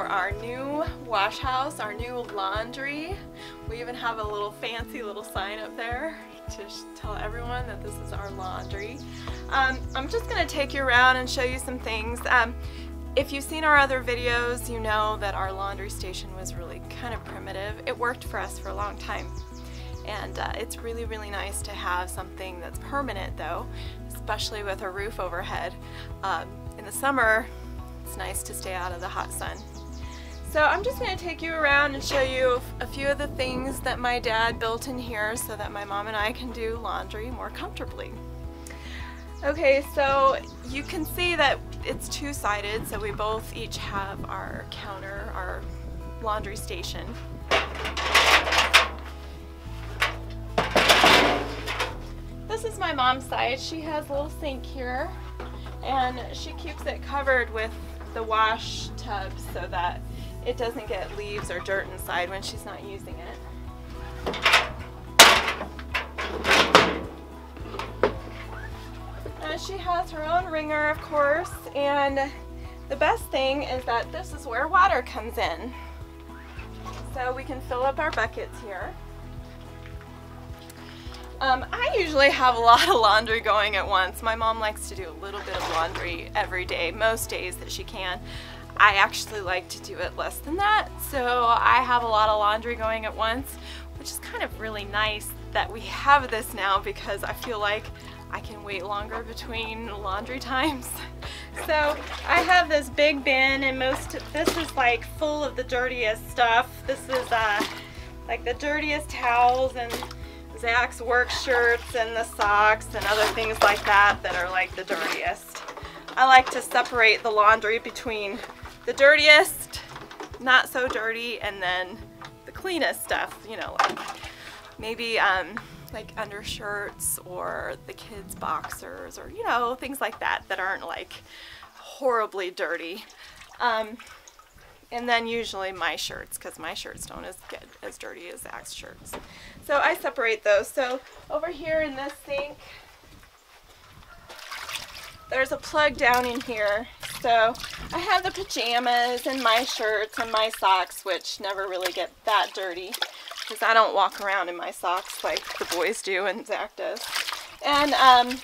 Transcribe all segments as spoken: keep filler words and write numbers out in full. for our new wash house, our new laundry. We even have a little fancy little sign up there to tell everyone that this is our laundry. Um, I'm just gonna take you around and show you some things. Um, If you've seen our other videos, you know that our laundry station was really kind of primitive. It worked for us for a long time. And uh, it's really, really nice to have something that's permanent though, especially with a roof overhead. Um, in the summer, it's nice to stay out of the hot sun. So I'm just gonna take you around and show you a few of the things that my dad built in here so that my mom and I can do laundry more comfortably. Okay, so you can see that it's two-sided, so we both each have our counter, our laundry station. This is my mom's side. She has a little sink here, and she keeps it covered with the wash tub so that it doesn't get leaves or dirt inside when she's not using it. She has her own wringer, of course, and the best thing is that this is where water comes in. So we can fill up our buckets here. Um, I usually have a lot of laundry going at once. My mom likes to do a little bit of laundry every day, most days that she can. I actually like to do it less than that, so I have a lot of laundry going at once, which is kind of really nice that we have this now because I feel like I can wait longer between laundry times. So I have this big bin, and most, this is like full of the dirtiest stuff. This is uh, like the dirtiest towels and Zach's work shirts and the socks and other things like that that are like the dirtiest. I like to separate the laundry between the dirtiest, not so dirty, and then the cleanest stuff, you know, like maybe, um, like undershirts or the kids' boxers or, you know, things like that that aren't like horribly dirty. Um, and then usually my shirts, because my shirts don't as get as dirty as Zach's shirts. So I separate those. So over here in this sink, there's a plug down in here. So I have the pajamas and my shirts and my socks, which never really get that dirty, because I don't walk around in my socks like the boys do and Zach does. And um,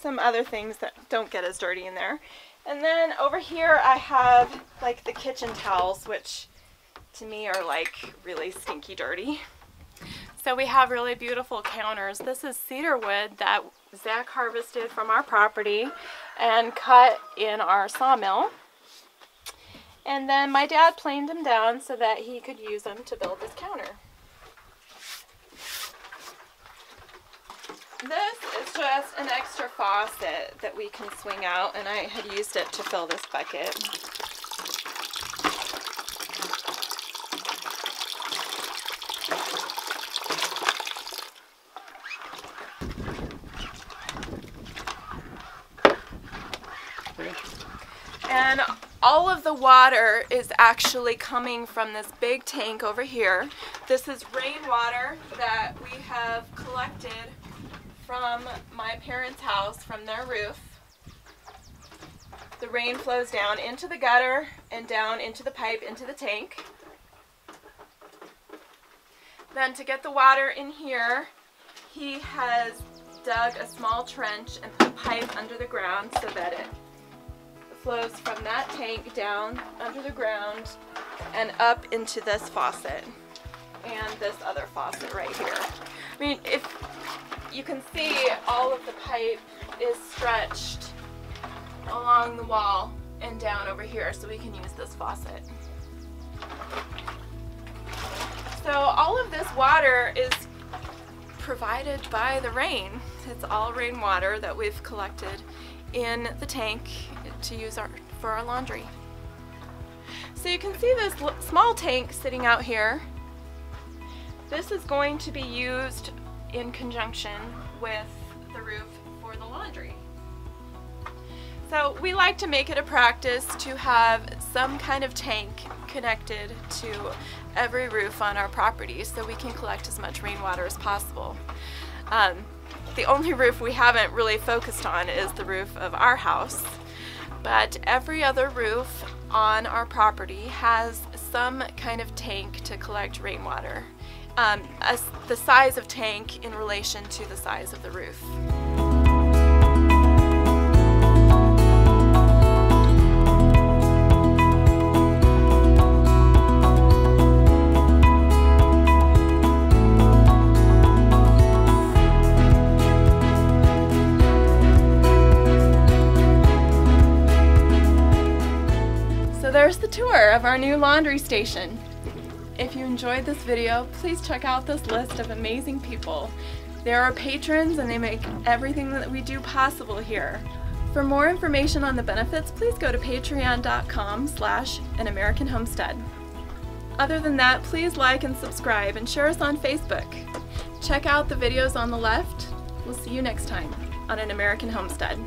some other things that don't get as dirty in there. And then over here I have like the kitchen towels, which to me are like really stinky dirty. So we have really beautiful counters. This is cedar wood that Zach harvested from our property and cut in our sawmill. And then my dad planed them down so that he could use them to build this counter. This is just an extra faucet that we can swing out, and I had used it to fill this bucket. And all of the water is actually coming from this big tank over here. This is rainwater that we have collected from my parents' house, from their roof. The rain flows down into the gutter and down into the pipe, into the tank. Then to get the water in here, he has dug a small trench and put a pipe under the ground so that it flows from that tank down under the ground and up into this faucet and this other faucet right here. I mean, if you can see all of the pipe is stretched along the wall and down over here, so we can use this faucet. So all of this water is provided by the rain. It's all rainwater that we've collected in the tank to use our, for our laundry. So you can see this small tank sitting out here. This is going to be used in conjunction with the roof for the laundry. So we like to make it a practice to have some kind of tank connected to every roof on our property so we can collect as much rainwater as possible. Um, the only roof we haven't really focused on is the roof of our house, but every other roof on our property has some kind of tank to collect rainwater. Um, a, the size of tank in relation to the size of the roof. So there's the tour of our new laundry station. If you enjoyed this video, please check out this list of amazing people. They're our patrons and they make everything that we do possible here. For more information on the benefits, please go to patreon.com slash An American Homestead. Other than that, please like and subscribe and share us on Facebook. Check out the videos on the left. We'll see you next time on An American Homestead.